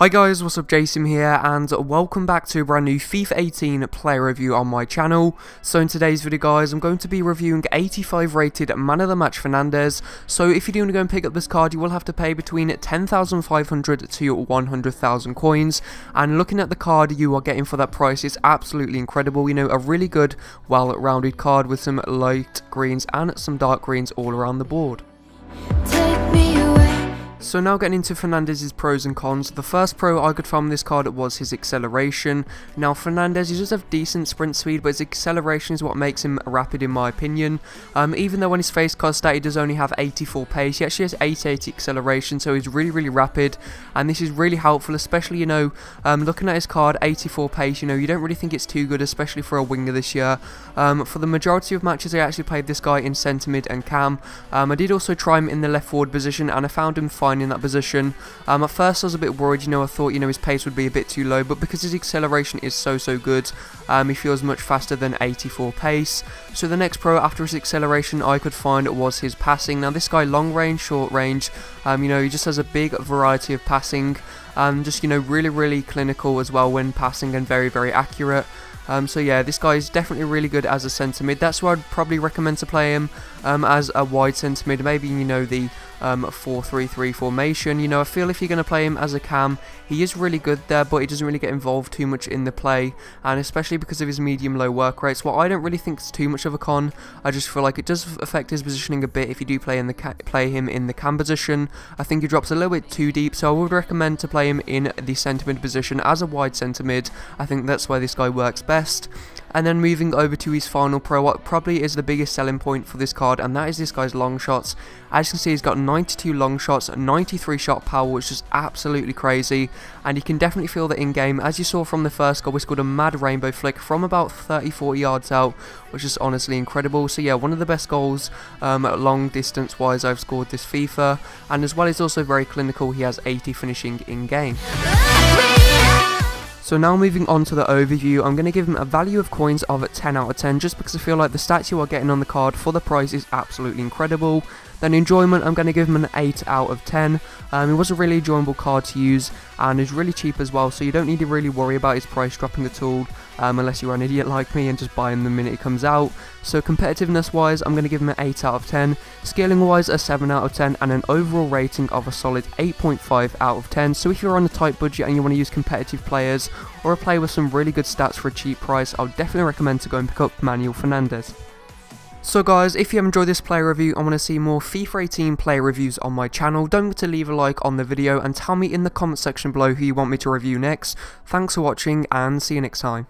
Hi guys, what's up, Jason here, and welcome back to a brand new FIFA 18 player review on my channel. So in today's video guys, I'm going to be reviewing 85 rated Man of the Match Fernandes. So if you do want to go and pick up this card, you will have to pay between 10,500 to 100,000 coins. And looking at the card you are getting for that price, it's absolutely incredible. You know, a really good, well-rounded card with some light greens and some dark greens all around the board. So now getting into Fernandes' pros and cons. The first pro I could find from this card was his acceleration. Now Fernandes, he does have decent sprint speed, but his acceleration is what makes him rapid in my opinion. Even though on his face card stat he does only have 84 pace, he actually has 880 acceleration, so he's really rapid, and this is really helpful, especially, you know, looking at his card, 84 pace, you know, you don't really think it's too good, especially for a winger this year. For the majority of matches I actually played this guy in centre mid and cam. I did also try him in the left forward position, and I found him fine in that position. At first I was a bit worried, you know, I thought, you know, his pace would be a bit too low, but because his acceleration is so good, he feels much faster than 84 pace. So the next pro after his acceleration I could find was his passing. Now this guy, long range, short range, you know, he just has a big variety of passing, just, you know, really clinical as well when passing, and very accurate. So yeah, this guy is definitely really good as a centre mid. That's where I'd probably recommend to play him, as a wide centre mid, maybe, you know, the 4-3-3 formation. You know, I feel if you're going to play him as a cam, he is really good there, but he doesn't really get involved too much in the play, and especially because of his medium-low work rates. What I don't really think is too much of a con, I just feel like it does affect his positioning a bit if you do play him in the cam position. I think he drops a little bit too deep, so I would recommend to play him in the centre mid position as a wide centre mid. I think that's where this guy works best. And then moving over to his final pro, what probably is the biggest selling point for this card, and that is this guy's long shots. As you can see, he's got 92 long shots, 93 shot power, which is absolutely crazy, and you can definitely feel that in game. As you saw from the first goal, we scored a mad rainbow flick from about 30-40 yards out, which is honestly incredible. So yeah, one of the best goals long distance wise I've scored this FIFA, and as well he's also very clinical. He has 80 finishing in game. So now moving on to the overview, I'm going to give him a value of coins of 10 out of 10 just because I feel like the stats you are getting on the card for the price is absolutely incredible. Then enjoyment, I'm going to give him an 8 out of 10. It was a really enjoyable card to use, and is really cheap as well, so you don't need to really worry about his price dropping at all, unless you're an idiot like me and just buy him the minute it comes out. So competitiveness wise, I'm going to give him an 8 out of 10. Scaling wise, a 7 out of 10, and an overall rating of a solid 8.5 out of 10. So if you're on a tight budget and you want to use competitive players, or a player with some really good stats for a cheap price, I'll definitely recommend to go and pick up Manuel Fernandes. So guys, if you have enjoyed this player review and want to see more FIFA 18 player reviews on my channel, don't forget to leave a like on the video and tell me in the comment section below who you want me to review next. Thanks for watching, and see you next time.